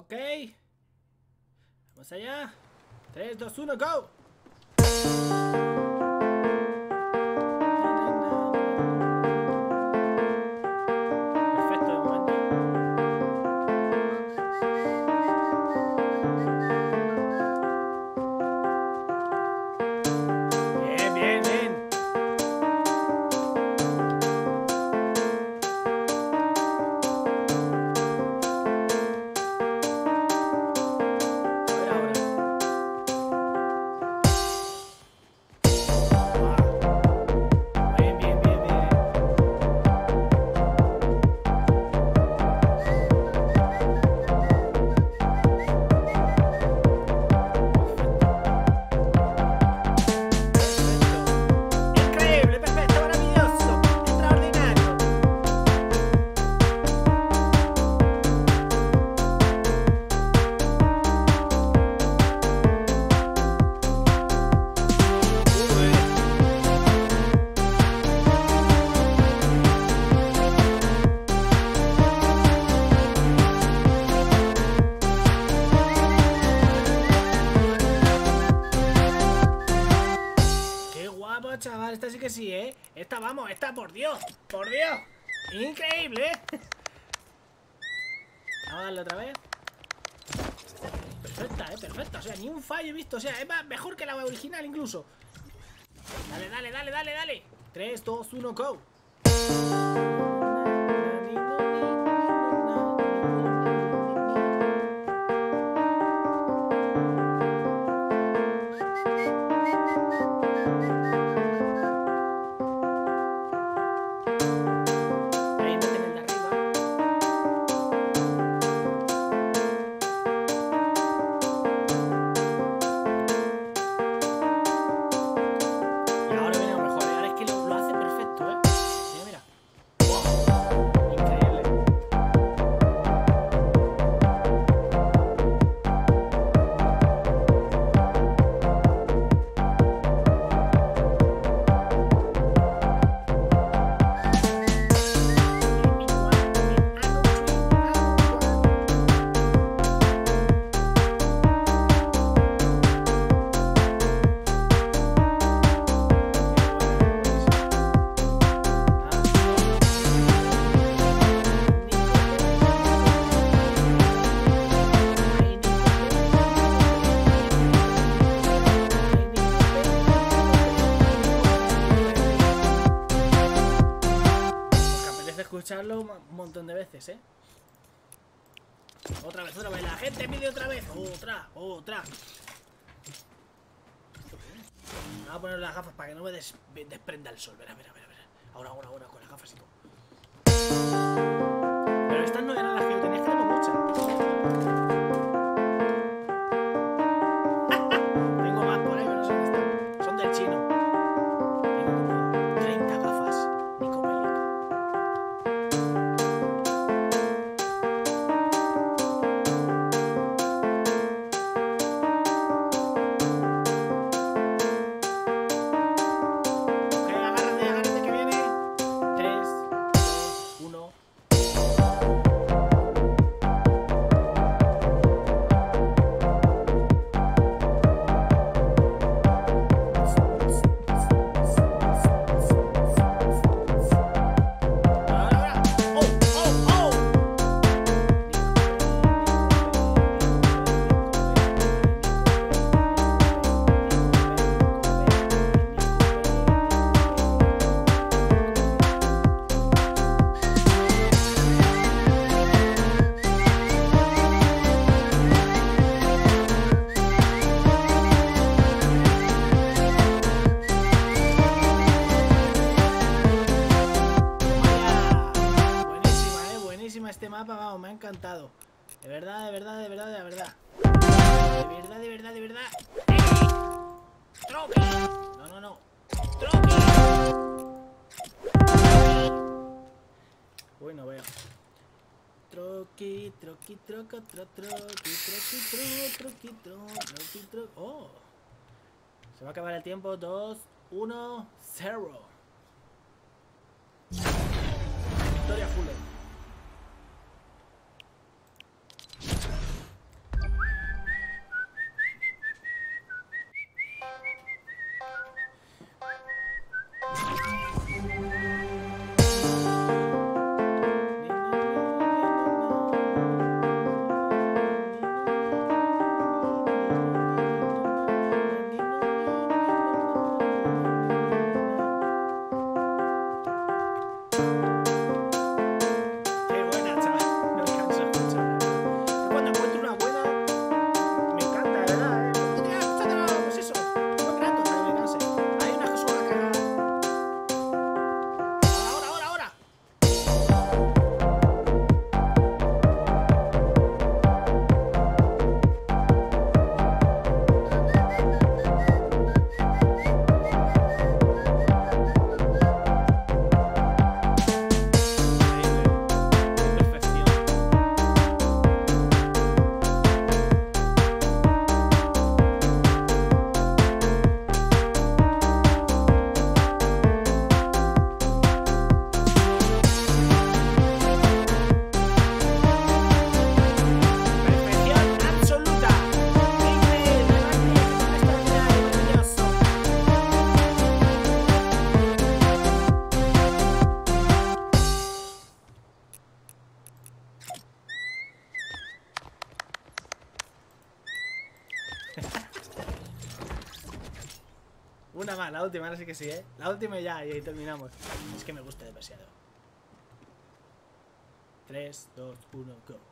Ok. Vamos allá. 3, 2, 1, go. Chaval, esta sí que sí, ¿eh? Esta, vamos, esta, por Dios, por Dios. Increíble, ¿eh? Vamos a darle otra vez. Perfecta, ¿eh? Perfecta, o sea, ni un fallo he visto. O sea, es mejor que la original incluso. Dale, dale, dale, dale, dale. 3, 2, 1, go. Escucharlo un montón de veces, ¿eh? Otra vez, la gente pide otra vez, otra. Voy a poner las gafas para que no me desprenda el sol. Verá, verá, verá, verá. Ahora, con las gafas y todo. Pero estas no eran las que yo tenía, que muchas. Vamos, me ha encantado. De verdad, de verdad, de verdad, de verdad. De verdad, de verdad, de verdad. ¡Ey! ¡Tropi! No. ¡Tropi! Uy, no veo. Troqui, troqui, troca, troqui, troqui, troqui, troqui, troqui, troqui. ¡Oh! Se va a acabar el tiempo. 2, 1, 0. Victoria Fuller. Una más, la última, ahora sí que sí, ¿eh? La última ya, y ahí terminamos. Es que me gusta demasiado. 3, 2, 1, go.